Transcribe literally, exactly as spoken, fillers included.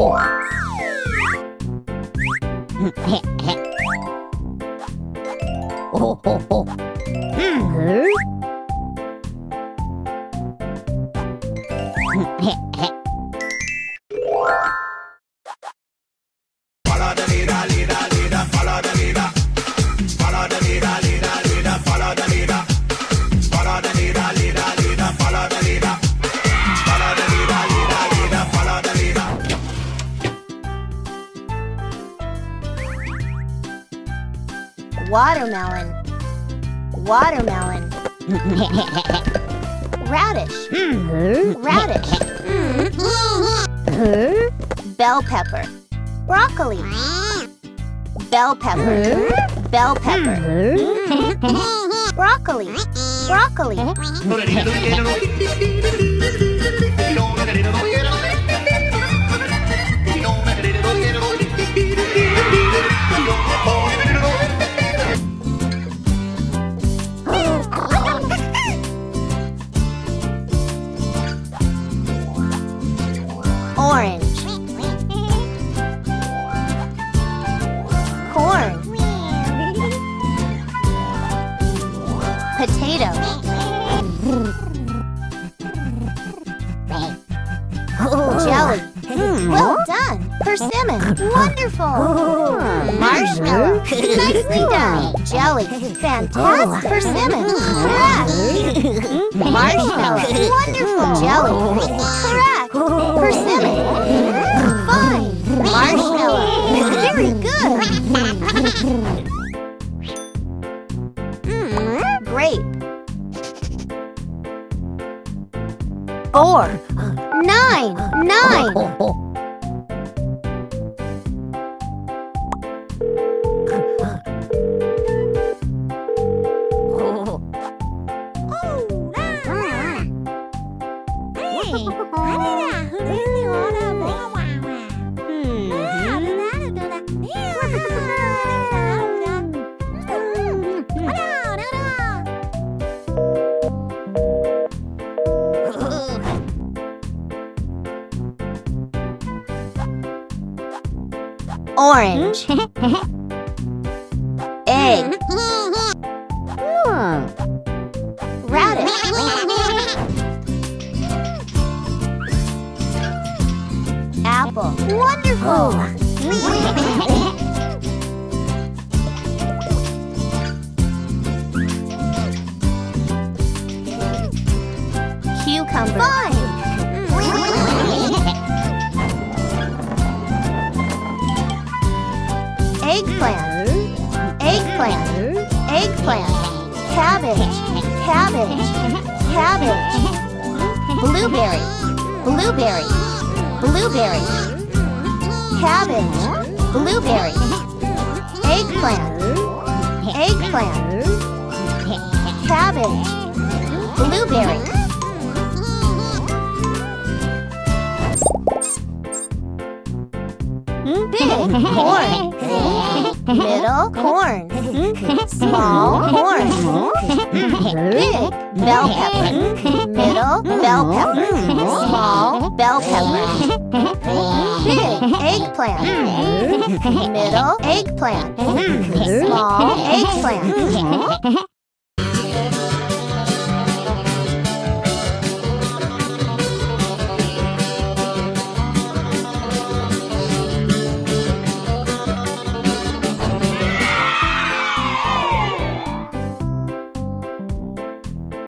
four. Oh, oh, oh. Follow the leader, leader, leader, follow the leader. Follow the leader, leader, leader, follow the leader. Follow the leader, leader, leader, follow the leader. Follow the leader, leader, leader, follow the leader. Watermelon, watermelon. Radish, radish. Bell pepper, broccoli. Bell pepper, bell pepper. Broccoli, broccoli. Orange, corn, potato, jelly. Well done, persimmon. Wonderful, marshmallow. Nicely done, jelly. Fantastic, persimmon. Correct, marshmallow. Wonderful, jelly. Correct, persimmon. Fine, marshmallow. Very good. Grape. Four. Nine. Nine. Orange. Egg. Radish. Apple. Wonderful. Cucumber. Fine. Eggplant, eggplant, eggplant, cabbage, cabbage, cabbage, blueberry, blueberry, blueberry, cabbage, blueberry, eggplant, eggplant, cabbage, blueberry. Big corn, middle corn, small corn, big bell pepper, middle bell pepper, small bell pepper, big eggplant, middle eggplant, small eggplant.